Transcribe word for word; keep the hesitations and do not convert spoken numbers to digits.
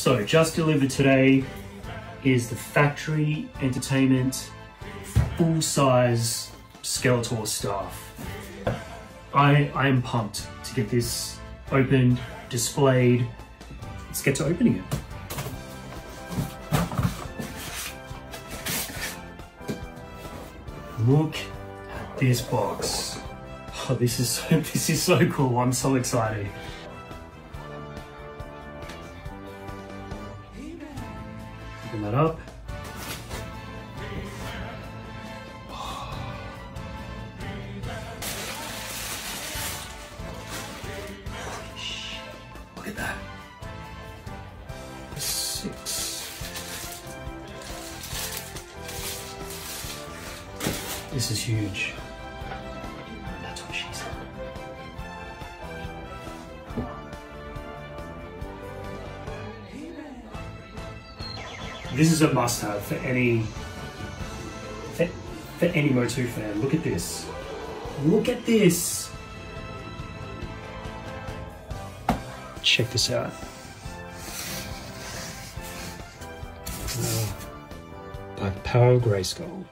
So just delivered today is the Factory Entertainment full-size Skeletor Staff. I, I am pumped to get this opened, displayed. Let's get to opening it. Look at this box. Oh, this is so, this is so cool. I'm so excited. Open that up. Holy shit. Look at that. Six. This is huge. That's what she said. This is a must-have for any for, for any MOTU fan. Look at this. Look at this. Check this out. Uh, by Power of Greyskull.